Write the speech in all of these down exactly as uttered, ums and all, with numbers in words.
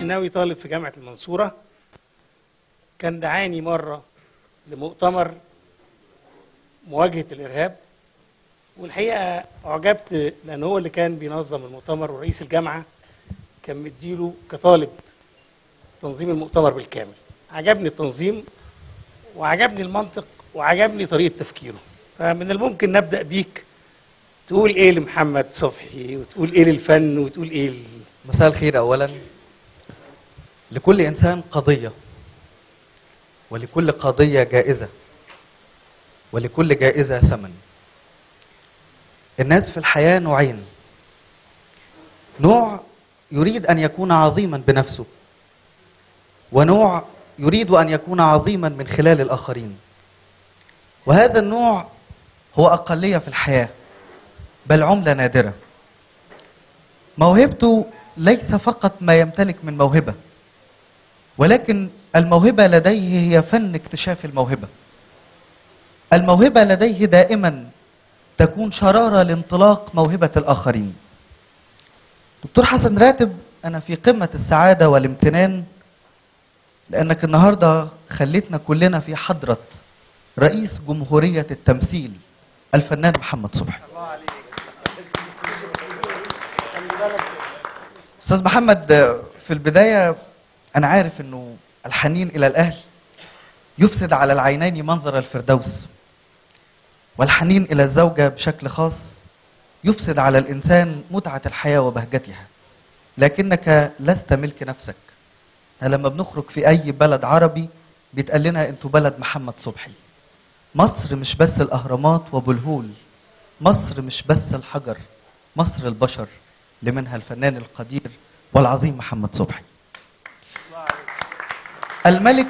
الشناوي طالب في جامعة المنصورة، كان دعاني مرة لمؤتمر مواجهة الإرهاب، والحقيقة أعجبت لأن هو اللي كان بينظم المؤتمر ورئيس الجامعة كان مديله كطالب تنظيم المؤتمر بالكامل. عجبني التنظيم وعجبني المنطق وعجبني طريقة تفكيره. فمن الممكن نبدأ بيك، تقول إيه لمحمد صبحي وتقول إيه للفن وتقول إيه ل... مساء الخير. أولا لكل إنسان قضية، ولكل قضية جائزة، ولكل جائزة ثمن. الناس في الحياة نوعين، نوع يريد أن يكون عظيما بنفسه، ونوع يريد أن يكون عظيما من خلال الآخرين. وهذا النوع هو أقلية في الحياة، بل عملة نادرة. موهبته ليس فقط ما يمتلك من موهبة، ولكن الموهبة لديه هي فن اكتشاف الموهبة. الموهبة لديه دائما تكون شرارة لانطلاق موهبة الآخرين. دكتور حسن راتب، أنا في قمة السعادة والامتنان لأنك النهاردة خليتنا كلنا في حضرة رئيس جمهورية التمثيل الفنان محمد صبحي. الله عليك. أستاذ محمد، في البداية أنا عارف أنه الحنين إلى الأهل يفسد على العينين منظر الفردوس، والحنين إلى الزوجة بشكل خاص يفسد على الإنسان متعة الحياة وبهجتها. لكنك لست ملك نفسك. لما بنخرج في أي بلد عربي بيتقال لنا أنتوا بلد محمد صبحي. مصر مش بس الأهرامات وبلهول، مصر مش بس الحجر، مصر البشر اللي منها الفنان القدير والعظيم محمد صبحي. الملك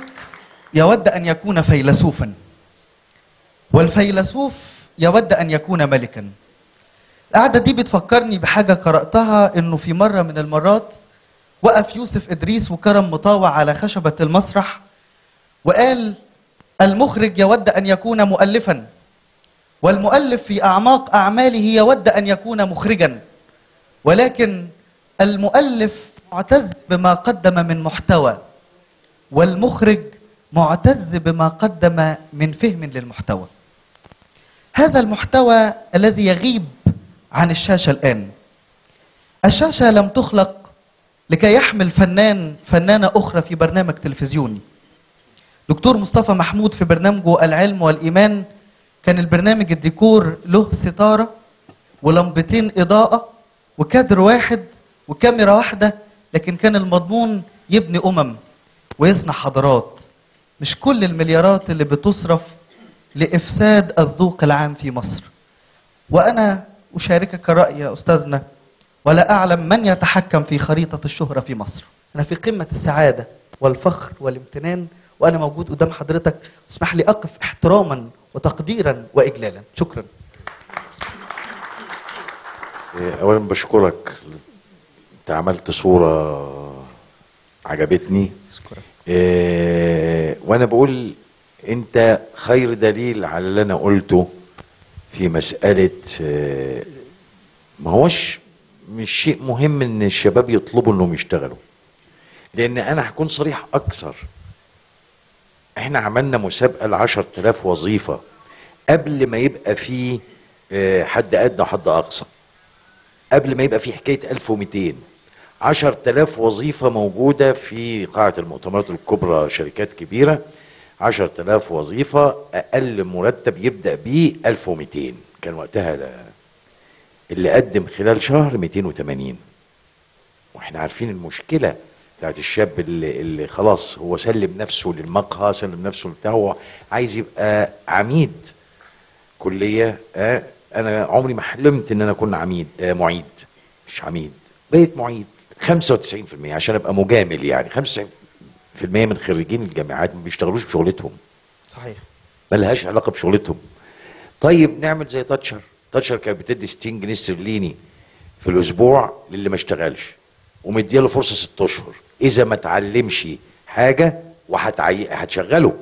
يود أن يكون فيلسوفا، والفيلسوف يود أن يكون ملكا. القعدة دي بتفكرني بحاجة قرأتها، إنه في مرة من المرات وقف يوسف إدريس وكرم مطاوع على خشبة المسرح وقال المخرج يود أن يكون مؤلفا، والمؤلف في أعماق أعماله يود أن يكون مخرجا، ولكن المؤلف معتز بما قدم من محتوى، والمخرج معتز بما قدم من فهم للمحتوى. هذا المحتوى الذي يغيب عن الشاشة الآن. الشاشة لم تخلق لكي يحمل فنان فنانة أخرى في برنامج تلفزيوني. دكتور مصطفى محمود في برنامجه العلم والإيمان كان البرنامج الديكور له ستارة ولمبتين إضاءة وكادر واحد وكاميرا واحدة، لكن كان المضمون يبني أمم ويصنع حضارات. مش كل المليارات اللي بتصرف لإفساد الذوق العام في مصر. وأنا أشاركك الرأي يا أستاذنا، ولا أعلم من يتحكم في خريطة الشهرة في مصر. أنا في قمة السعادة والفخر والامتنان وأنا موجود قدام حضرتك. اسمح لي أقف احتراما وتقديرا وإجلالا. شكرا. أولا بشكرك، أنت عملت صورة عجبتني. شكرا. إيه، وأنا بقول أنت خير دليل على اللي أنا قلته في مسألة إيه، ما هوش مش شيء مهم ان الشباب يطلبوا انهم يشتغلوا، لان انا هكون صريح اكثر. احنا عملنا مسابقه ل عشرة آلاف وظيفه قبل ما يبقى فيه حد ادنى وحد اقصى، قبل ما يبقى فيه حكايه ألف ومئتين. عشرة آلاف وظيفه موجوده في قاعه المؤتمرات الكبرى، شركات كبيره. عشرة آلاف وظيفه، اقل مرتب يبدا بيه ألف ومئتين كان وقتها. ده اللي قدم خلال شهر مئتين وتمانين. واحنا عارفين المشكله بتاعت الشاب اللي, اللي خلاص هو سلم نفسه للمقهى، سلم نفسه لبتاع، هو عايز يبقى عميد كليه. آه انا عمري ما حلمت ان انا اكون عميد، آه معيد، مش عميد، بقيت معيد. خمسة وتسعين بالمية عشان ابقى مجامل، يعني خمسة وتسعين بالمية من خريجين الجامعات ما بيشتغلوش بشغلتهم. صحيح. ملهاش علاقه بشغلتهم. طيب نعمل زي تاتشر. تاتشر كانت بتدي ستين جنيه استرليني في الاسبوع للي ما اشتغلش، ومدياله فرصه ست اشهر، اذا ما اتعلمش حاجه وهتشغله.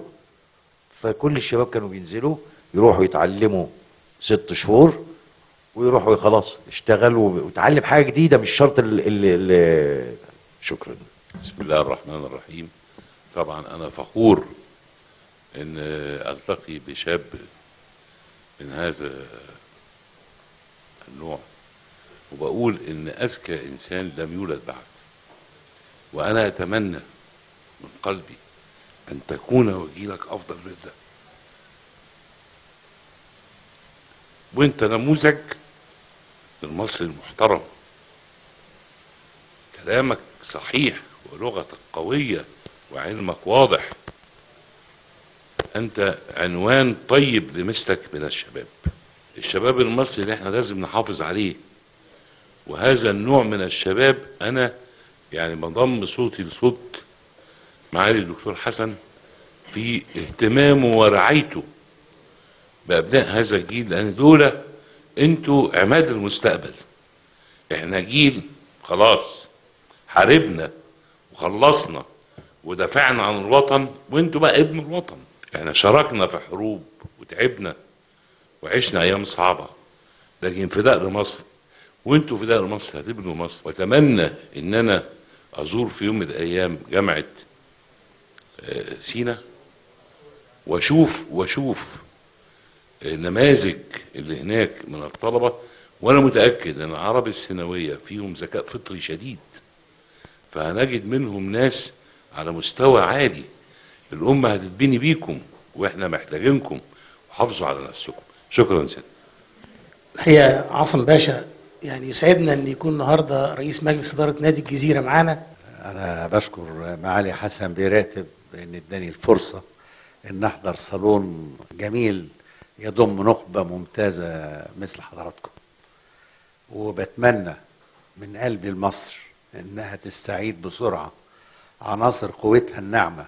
فكل الشباب كانوا بينزلوا يروحوا يتعلموا ست شهور ويروحوا خلاص اشتغلوا وتعلم حاجه جديده، مش شرط ال ال ال شكرا. بسم الله الرحمن الرحيم. طبعا أنا فخور أن ألتقي بشاب من هذا النوع، وبقول أن أذكى إنسان لم يولد بعد، وأنا أتمنى من قلبي أن تكون وجيلك أفضل من ده، وأنت نموذج للمصري المحترم. كلامك صحيح ولغتك قوية وعلمك واضح، أنت عنوان طيب لمثلك من الشباب. الشباب المصري اللي احنا لازم نحافظ عليه، وهذا النوع من الشباب أنا يعني بضم صوتي لصوت معالي الدكتور حسن في اهتمامه ورعايته بأبناء هذا الجيل، لأن دول انتوا عماد المستقبل. احنا جيل خلاص حاربنا وخلصنا ودافعنا عن الوطن، وانتوا بقى ابن الوطن. احنا شاركنا في حروب وتعبنا وعشنا ايام صعبه، لكن فداء لمصر، وانتوا فداء لمصر، هتبنوا مصر. واتمنى ان انا ازور في يوم من الايام جامعه سيناء واشوف واشوف النماذج اللي هناك من الطلبه، وانا متاكد ان العرب الثانويه فيهم ذكاء فطري شديد، فهنجد منهم ناس على مستوى عالي. الامه هتتبني بيكم، واحنا محتاجينكم، وحافظوا على نفسكم. شكرا سيدي. الحقيقه عاصم باشا، يعني يسعدنا ان يكون النهارده رئيس مجلس اداره نادي الجزيره معانا. انا بشكر معالي حسن راتب ان اداني الفرصه ان احضر صالون جميل يضم نخبه ممتازه مثل حضراتكم، وبتمنى من قلبي لمصر انها تستعيد بسرعه عناصر قوتها الناعمه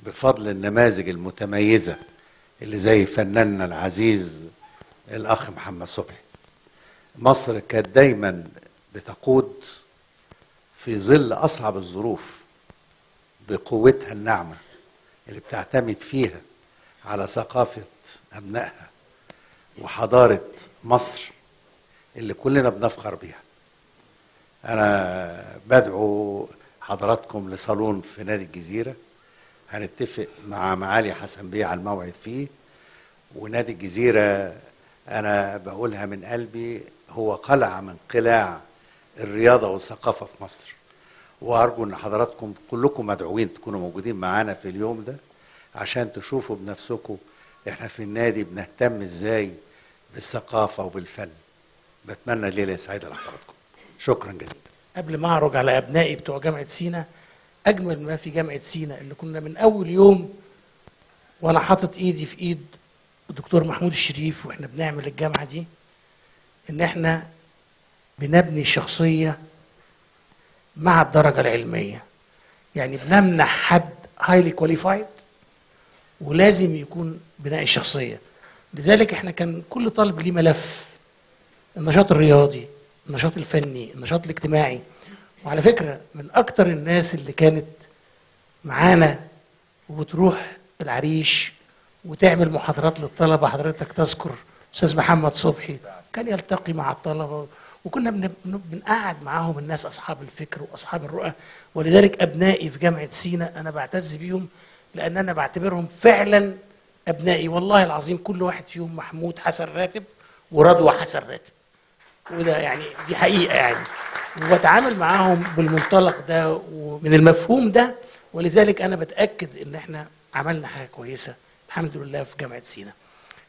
بفضل النماذج المتميزه اللي زي فناننا العزيز الاخ محمد صبحي. مصر كانت دايما بتقود في ظل اصعب الظروف بقوتها الناعمه اللي بتعتمد فيها على ثقافه ابنائها وحضاره مصر اللي كلنا بنفخر بيها. انا بدعو حضراتكم لصالون في نادي الجزيره، هنتفق مع معالي حسن بيه على الموعد فيه. ونادي الجزيره انا بقولها من قلبي هو قلعه من قلاع الرياضه والثقافه في مصر، وارجو ان حضراتكم كلكم مدعوين تكونوا موجودين معانا في اليوم ده عشان تشوفوا بنفسكم احنا في النادي بنهتم ازاي بالثقافه وبالفن. بتمنى ليله سعيده لحضراتكم. شكرا جزيلا. قبل ما اعرج على ابنائي بتوع جامعه سيناء، اجمل ما في جامعه سيناء اللي كنا من اول يوم وانا حاطط ايدي في ايد الدكتور محمود الشريف واحنا بنعمل الجامعه دي، ان احنا بنبني الشخصيه مع الدرجه العلميه. يعني بنمنح حد هايلي كواليفايد ولازم يكون بناء الشخصيه. لذلك احنا كان كل طالب ليه ملف: النشاط الرياضي، النشاط الفني، النشاط الاجتماعي. وعلى فكره من اكتر الناس اللي كانت معانا وبتروح العريش وتعمل محاضرات للطلبه، حضرتك تذكر استاذ محمد صبحي كان يلتقي مع الطلبه، وكنا بنقعد معاهم الناس اصحاب الفكر واصحاب الرؤى. ولذلك ابنائي في جامعه سيناء انا بعتز بيهم، لان انا بعتبرهم فعلا ابنائي. والله العظيم كل واحد فيهم محمود حسن راتب ورضوى حسن راتب، وده يعني دي حقيقه يعني، وبتعامل معاهم بالمنطلق ده ومن المفهوم ده. ولذلك انا بتاكد ان احنا عملنا حاجه كويسه الحمد لله في جامعه سيناء.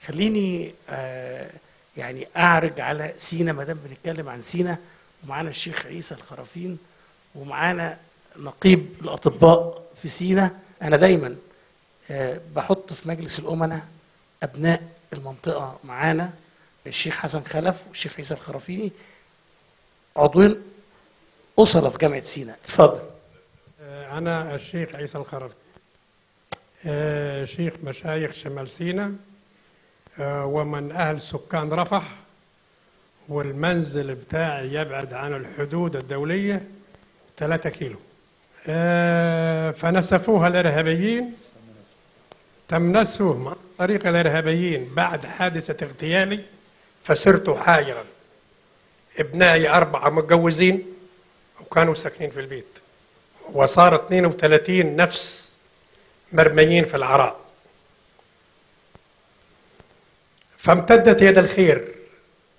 خليني آه يعني اعرج على سيناء ما دام بنتكلم عن سيناء، ومعانا الشيخ عيسى الخرافين ومعانا نقيب الاطباء في سيناء. انا دايما آه بحط في مجلس الامناء ابناء المنطقه معانا، الشيخ حسن خلف والشيخ عيسى الخرافيني عضوين أسرة في جامعة سيناء. اتفضل. أنا الشيخ عيسى الخرافي، شيخ مشايخ شمال سيناء ومن أهل سكان رفح، والمنزل بتاعي يبعد عن الحدود الدولية ثلاثة كيلو، فنسفوها الإرهابيين. تم نسفهم عن طريق الإرهابيين بعد حادثة اغتيالي، فصرت حائرا. ابنائي أربعة متجوزين وكانوا ساكنين في البيت، وصار اثنين وثلاثين نفس مرميين في العراء. فامتدت يد الخير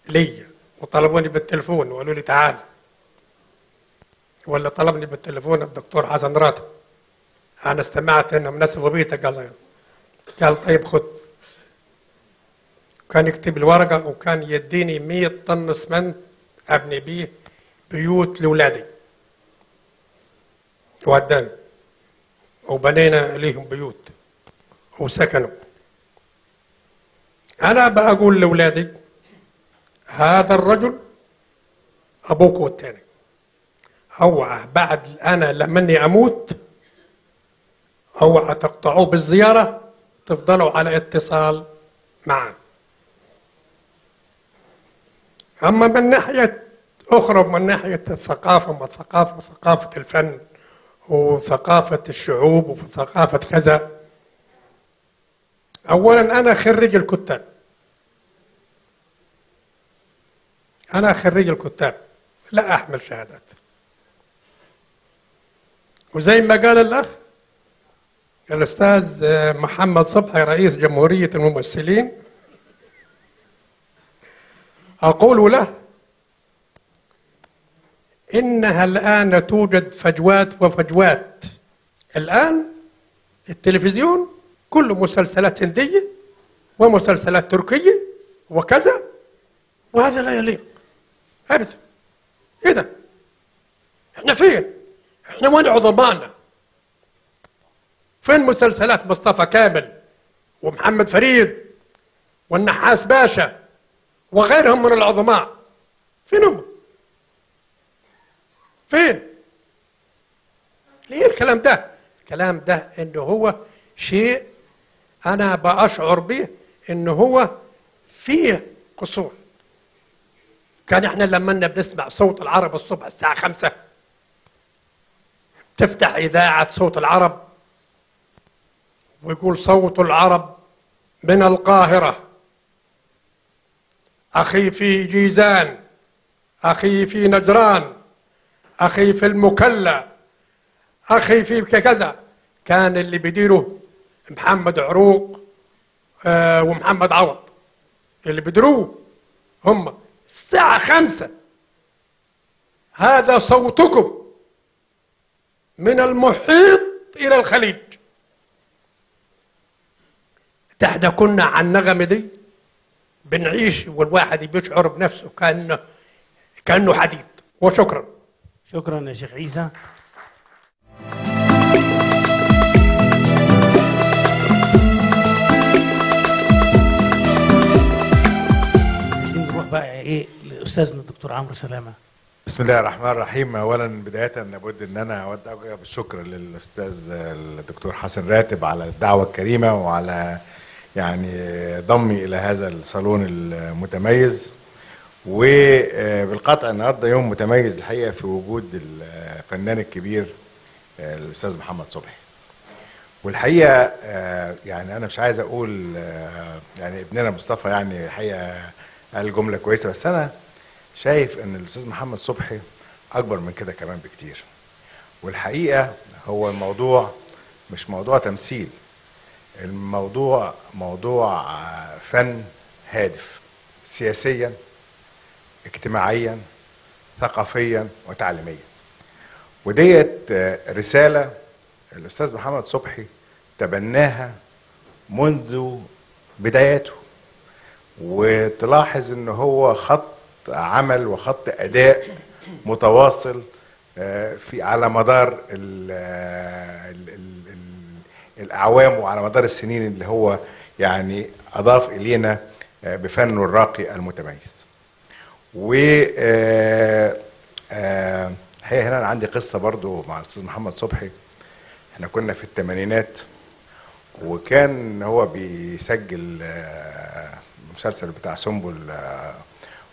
لي وطلبوني بالتلفون وقالوا لي تعال، ولا طلبني بالتلفون الدكتور حسن راتب، أنا استمعت أنه مناسبة بيتك، قال قال طيب خذ، كان يكتب الورقة وكان يديني مية طن اسمنت أبني بيه بيوت لأولادي، واداني وبنينا ليهم بيوت وسكنوا. أنا بقول لأولادي هذا الرجل أبوك والتاني، اوعى بعد أنا لمني أموت اوعى تقطعوه بالزيارة، تفضلوا على اتصال معا. أما من ناحية أخرى، من ناحية الثقافة، ما الثقافة وثقافة الفن وثقافة الشعوب وثقافة كذا، أولا أنا خريج الكتاب، أنا خريج الكتاب لا أحمل شهادات، وزي ما قال الأخ الأستاذ محمد صبحي رئيس جمهورية الممثلين، أقول له إنها الآن توجد فجوات وفجوات. الآن التلفزيون كله مسلسلات هندية ومسلسلات تركية وكذا، وهذا لا يليق أبدا. إيه ده؟ إحنا فين؟ إحنا وين عظمانا؟ فين مسلسلات مصطفى كامل ومحمد فريد والنحاس باشا وغيرهم من العظماء؟ فينهم؟ فين؟ ليه الكلام ده؟ الكلام ده إنه هو شيء أنا بأشعر به إنه هو فيه قصور. كان إحنا لما لنا بنسمع صوت العرب الصبح الساعة خمسة، تفتح إذاعة صوت العرب ويقول صوت العرب من القاهرة، أخي في جيزان، أخي في نجران، أخي في المكلا، أخي في كذا. كان اللي بيديره محمد عروق آه ومحمد عوض، اللي بيديروه هم الساعة خمسة، هذا صوتكم من المحيط إلى الخليج. احنا كنا على النغمة دي بنعيش والواحد بيشعر بنفسه كأنه كأنه حديد. وشكرا. شكرا يا شيخ عيسى. عايزين نروح بقى ايه لاستاذنا الدكتور عمرو سلامة. بسم الله الرحمن الرحيم. اولا بدايه لابد ان انا اود اوجه الشكر للاستاذ الدكتور حسن راتب على الدعوه الكريمه وعلى يعني ضمي الى هذا الصالون المتميز. وبالقطع النهارده يوم متميز الحقيقه في وجود الفنان الكبير الاستاذ محمد صبحي. والحقيقه يعني انا مش عايز اقول يعني ابننا مصطفى يعني الحقيقه قال جمله كويسه، بس انا شايف ان الاستاذ محمد صبحي اكبر من كده كمان بكتير. والحقيقه هو الموضوع مش موضوع تمثيل، الموضوع موضوع فن هادف سياسيا اجتماعيا ثقافيا وتعليميا. وديت رساله الاستاذ محمد صبحي تبناها منذ بداياته، وتلاحظ ان هو خط عمل وخط اداء متواصل في على مدار ال ال ال الاعوام وعلى مدار السنين اللي هو يعني اضاف الينا بفنه الراقي المتميز. و الحقيقه هنا انا عندي قصه برضو مع الاستاذ محمد صبحي. احنا كنا في الثمانينات وكان هو بيسجل مسلسل بتاع سنبل،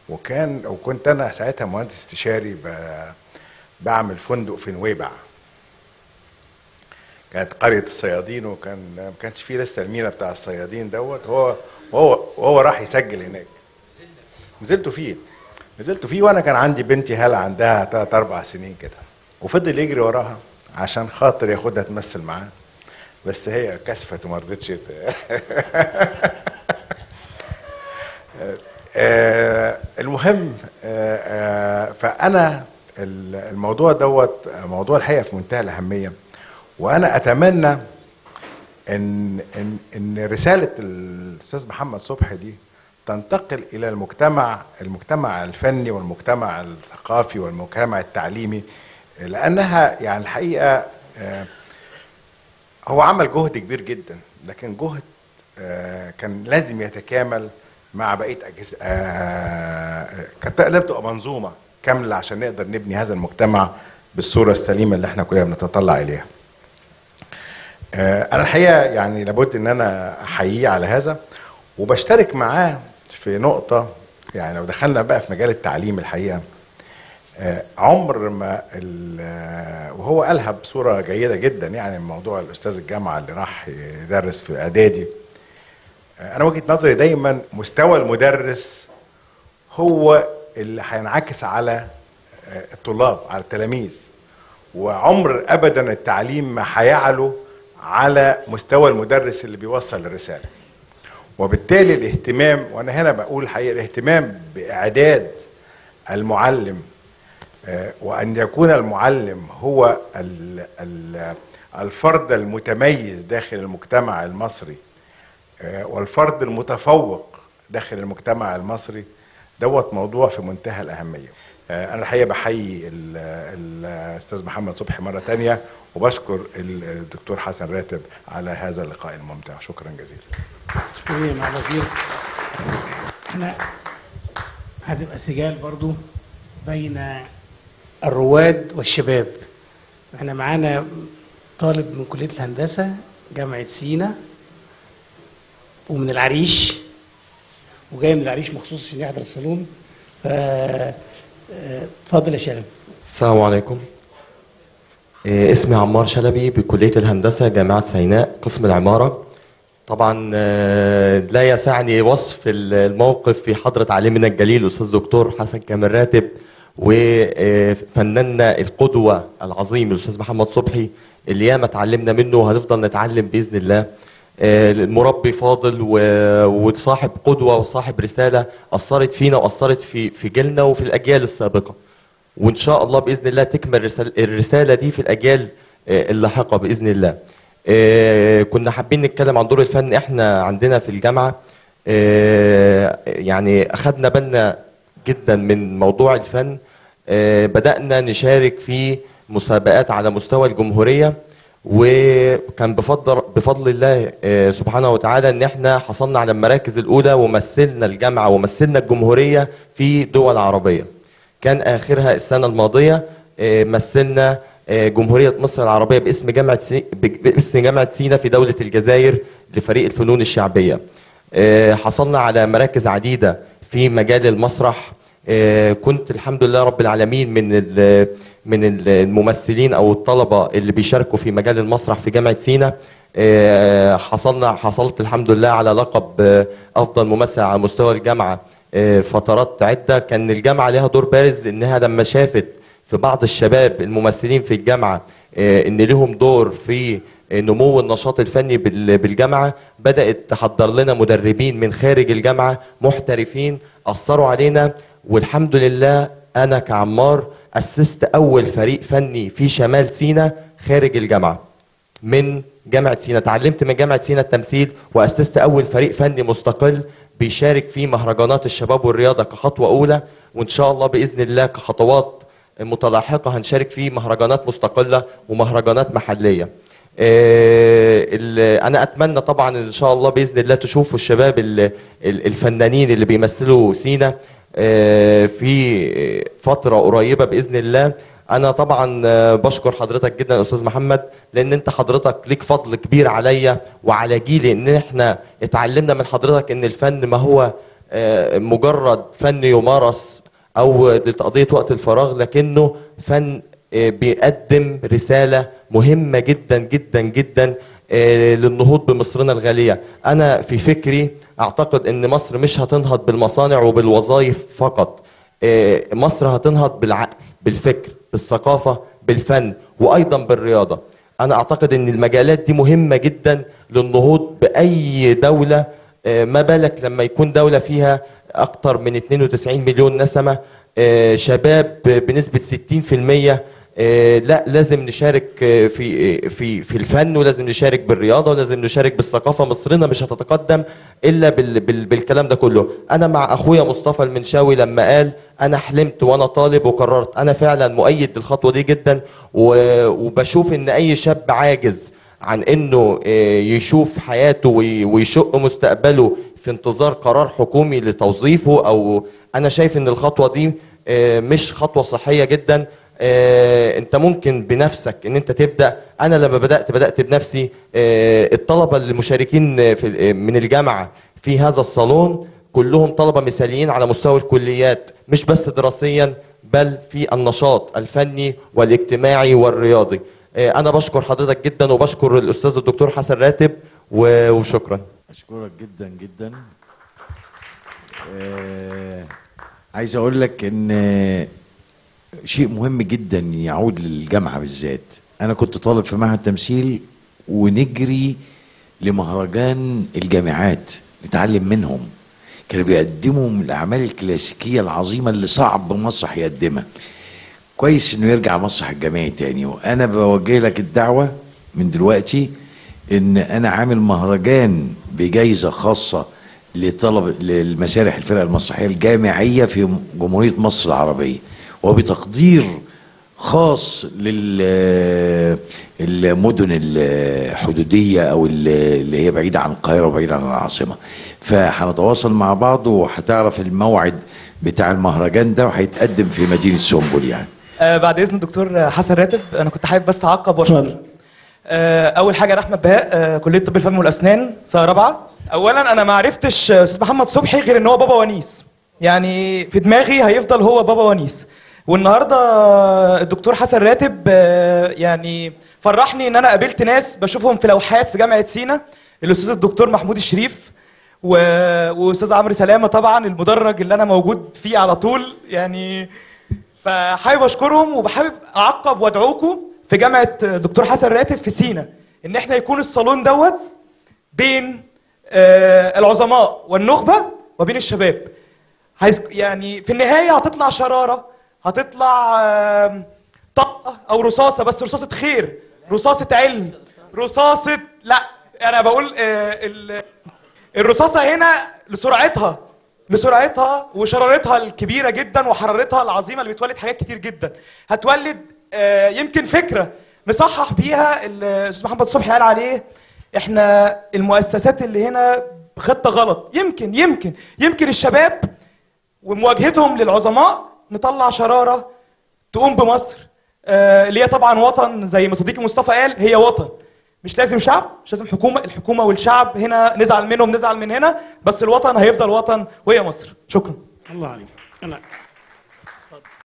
وكان وكنت انا ساعتها مهندس استشاري بعمل فندق في نويبع، كانت قريه الصيادين، وكان ما كانش فيه لسه المينا بتاع الصيادين دوت. هو وهو وهو راح يسجل هناك، نزلته فيه نزلته فيه وانا كان عندي بنتي هاله عندها ثلاث اربع سنين كده، وفضل يجري وراها عشان خاطر ياخدها تمثل معاه، بس هي كسفت وما رضتش. المهم فأنا الموضوع دوت موضوع الحقيقة في منتهى الأهمية، وأنا أتمنى إن إن إن رسالة الأستاذ محمد صبحي دي تنتقل إلى المجتمع المجتمع الفني والمجتمع الثقافي والمجتمع التعليمي، لأنها يعني الحقيقة هو عمل جهد كبير جدا، لكن جهد كان لازم يتكامل مع بقية أجهزة، كانت لازم تبقى منظومة كاملة عشان نقدر نبني هذا المجتمع بالصورة السليمة اللي احنا كلنا بنتطلع إليها. أنا الحقيقة يعني لابد إن أنا أحييه على هذا، وبشترك معاه في نقطة. يعني لو دخلنا بقى في مجال التعليم الحقيقة، عمر ما وهو قالها بصورة جيدة جدا، يعني موضوع الأستاذ الجامعة اللي راح يدرس في إعدادي، أنا وجهة نظري دايما مستوى المدرس هو اللي هينعكس على الطلاب على التلاميذ، وعمر أبدا التعليم ما هيعلو على مستوى المدرس اللي بيوصل الرسالة. وبالتالي الاهتمام، وأنا هنا بقول الحقيقة الاهتمام بإعداد المعلم، وأن يكون المعلم هو الفرد المتميز داخل المجتمع المصري والفرد المتفوق داخل المجتمع المصري، دوت موضوع في منتهى الأهمية. أنا الحقيقة بحيي الأستاذ محمد صبحي مرة تانية، وبشكر الدكتور حسن راتب على هذا اللقاء الممتع. شكرا جزيلا. شكرا مع الوزير. احنا هتبقى سجال برضو بين الرواد والشباب. احنا معانا طالب من كلية الهندسة جامعة سيناء ومن العريش، وجاي من العريش مخصوص عشان يحضر الصالون. ف اتفضل يا شلبي. السلام عليكم. اسمي عمار شلبي بكلية الهندسة جامعة سيناء قسم العمارة. طبعا لا يسعني وصف الموقف في حضرة عالمنا الجليل الأستاذ دكتور حسن كامل راتب وفناننا القدوة العظيم الأستاذ محمد صبحي، اللي ياما اتعلمنا منه وهنفضل نتعلم بإذن الله. المربي فاضل وصاحب قدوة وصاحب رسالة أثرت فينا وأثرت في في جيلنا وفي الأجيال السابقة، وإن شاء الله بإذن الله تكمل الرسالة دي في الأجيال اللاحقة بإذن الله. كنا حابين نتكلم عن دور الفن. احنا عندنا في الجامعة يعني أخذنا بالنا جدا من موضوع الفن، بدأنا نشارك في مسابقات على مستوى الجمهورية، وكان بفضل بفضل الله سبحانه وتعالى ان احنا حصلنا على المراكز الاولى ومثلنا الجامعه ومثلنا الجمهوريه في دول عربيه. كان اخرها السنه الماضيه مثلنا جمهوريه مصر العربيه باسم جامعه باسم جامعه سيناء في دوله الجزائر لفريق الفنون الشعبيه. حصلنا على مراكز عديده في مجال المسرح. كنت الحمد لله رب العالمين من ال من الممثلين او الطلبه اللي بيشاركوا في مجال المسرح في جامعه سيناء. حصلنا حصلت الحمد لله على لقب افضل ممثل على مستوى الجامعه فترات عده. كان الجامعه لها دور بارز، انها لما شافت في بعض الشباب الممثلين في الجامعه ان لهم دور في نمو النشاط الفني بالجامعه، بدات تحضر لنا مدربين من خارج الجامعه محترفين اثروا علينا. والحمد لله انا كعمار أسست أول فريق فني في شمال سيناء خارج الجامعة من جامعة سيناء. تعلمت من جامعة سيناء التمثيل وأسست أول فريق فني مستقل بيشارك في مهرجانات الشباب والرياضة كخطوة أولى، وإن شاء الله بإذن الله كخطوات متلاحقة هنشارك في مهرجانات مستقلة ومهرجانات محلية. أنا أتمنى طبعا إن شاء الله بإذن الله تشوفوا الشباب الفنانين اللي بيمثلوا سيناء في فترة قريبة بإذن الله. أنا طبعا بشكر حضرتك جدا أستاذ محمد، لأن أنت حضرتك ليك فضل كبير عليا وعلى جيلي، إن إحنا اتعلمنا من حضرتك إن الفن ما هو مجرد فن يمارس أو لتقضية وقت الفراغ، لكنه فن بيقدم رسالة مهمة جدا جدا جدا للنهوض بمصرنا الغالية. أنا في فكري أعتقد أن مصر مش هتنهض بالمصانع وبالوظائف فقط، مصر هتنهض بالعقل بالفكر بالثقافة بالفن وايضا بالرياضه. انا اعتقد ان المجالات دي مهمه جدا للنهوض باي دوله، ما بالك لما يكون دوله فيها اكتر من اثنين وتسعين مليون نسمه، شباب بنسبه ستين في المية. لا، لازم نشارك في في في الفن، ولازم نشارك بالرياضه، ولازم نشارك بالثقافه. مصرنا مش هتتقدم الا بال بال بالكلام ده كله. انا مع اخويا مصطفى المنشاوي لما قال انا حلمت وانا طالب وقررت. انا فعلا مؤيد للخطوه دي جدا، وبشوف ان اي شاب عاجز عن انه يشوف حياته ويشق مستقبله في انتظار قرار حكومي لتوظيفه، او انا شايف ان الخطوه دي مش خطوه صحيه جدا. آه، انت ممكن بنفسك ان انت تبدا. انا لما بدات بدات بنفسي. آه، الطلبه المشاركين في من الجامعه في هذا الصالون كلهم طلبه مثاليين على مستوى الكليات، مش بس دراسيا بل في النشاط الفني والاجتماعي والرياضي. آه، انا بشكر حضرتك جدا، وبشكر الاستاذ الدكتور حسن راتب، وشكرا. اشكرك جدا جدا. آه، عايز اقول لك ان شيء مهم جدا يعود للجامعه بالذات. انا كنت طالب في معهد تمثيل ونجري لمهرجان الجامعات نتعلم منهم. كانوا بيقدموا من الاعمال الكلاسيكيه العظيمه اللي صعب مسرح يقدمها. كويس انه يرجع مسرح الجامعي تاني. وانا بوجه لك الدعوه من دلوقتي ان انا عامل مهرجان بجائزه خاصه لطلب للمسارح الفرق المسرحيه الجامعيه في جمهوريه مصر العربيه، وبتقدير خاص للمدن الحدودية أو اللي هي بعيدة عن القاهرة وبعيدة عن العاصمة. فهنتواصل مع بعض، وهتعرف الموعد بتاع المهرجان ده، وهيتقدم في مدينة سنبل يعني. آه بعد إذن الدكتور حسن راتب، أنا كنت حابب بس أعقب وأشكر. آه أول حاجة أنا أحمد بهاء، آه كلية طب الفم والأسنان، سنة رابعة. أولاً أنا ما عرفتش أستاذ محمد صبحي غير إن هو بابا ونيس، يعني في دماغي هيفضل هو بابا ونيس. والنهارده الدكتور حسن راتب يعني فرحني ان انا قابلت ناس بشوفهم في لوحات في جامعه سيناء، الاستاذ الدكتور محمود الشريف واستاذ عمرو سلامه طبعا المدرج اللي انا موجود فيه على طول يعني. فحابب اشكرهم، وبحابب اعقب وادعوكم في جامعه الدكتور حسن راتب في سيناء ان احنا يكون الصالون دوت بين العظماء والنخبه وبين الشباب. يعني في النهايه هتطلع شراره، هتطلع طاقه او رصاصه، بس رصاصه خير، رصاصه علم، رصاصه، لا انا بقول الرصاصه هنا لسرعتها لسرعتها وشرارتها الكبيره جدا وحرارتها العظيمه اللي بتولد حاجات كتير جدا. هتولد يمكن فكره نصحح بيها الاستاذ محمد صبحي قال عليه احنا المؤسسات اللي هنا بخطه غلط. يمكن يمكن يمكن الشباب ومواجهتهم للعظماء نطلع شراره تقوم بمصر اللي آه هي طبعا وطن، زي ما صديقي مصطفى قال هي وطن، مش لازم شعب، مش لازم حكومه. الحكومه والشعب هنا نزعل منهم، نزعل من هنا، بس الوطن هيفضل وطن وهي مصر. شكرا. الله عليك.